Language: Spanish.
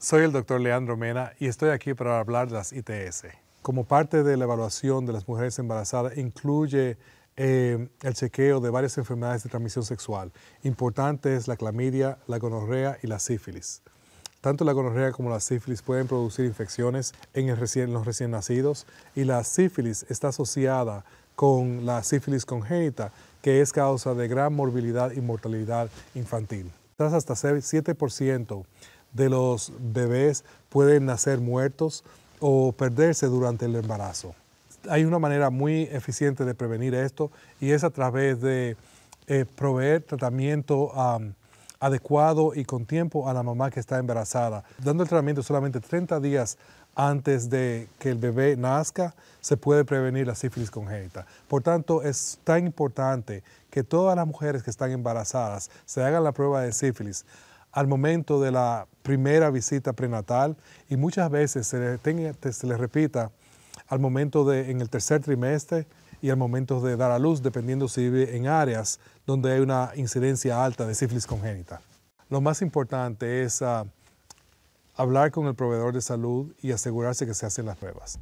Soy el doctor Leandro Mena y estoy aquí para hablar de las ITS. Como parte de la evaluación de las mujeres embarazadas, incluye el chequeo de varias enfermedades de transmisión sexual. Importante es la clamidia, la gonorrea y la sífilis. Tanto la gonorrea como la sífilis pueden producir infecciones en los recién nacidos, y la sífilis está asociada con la sífilis congénita, que es causa de gran morbilidad y mortalidad infantil. Hasta 7% de los bebés pueden nacer muertos o perderse durante el embarazo. Hay una manera muy eficiente de prevenir esto, y es a través de proveer tratamiento adecuado y con tiempo a la mamá que está embarazada. Dando el tratamiento solamente 30 días antes de que el bebé nazca, se puede prevenir la sífilis congénita. Por tanto, es tan importante que todas las mujeres que están embarazadas se hagan la prueba de sífilis al momento de la primera visita prenatal, y muchas veces se les repita al momento en el tercer trimestre y al momento de dar a luz, dependiendo si vive en áreas donde hay una incidencia alta de sífilis congénita. Lo más importante es hablar con el proveedor de salud y asegurarse que se hacen las pruebas.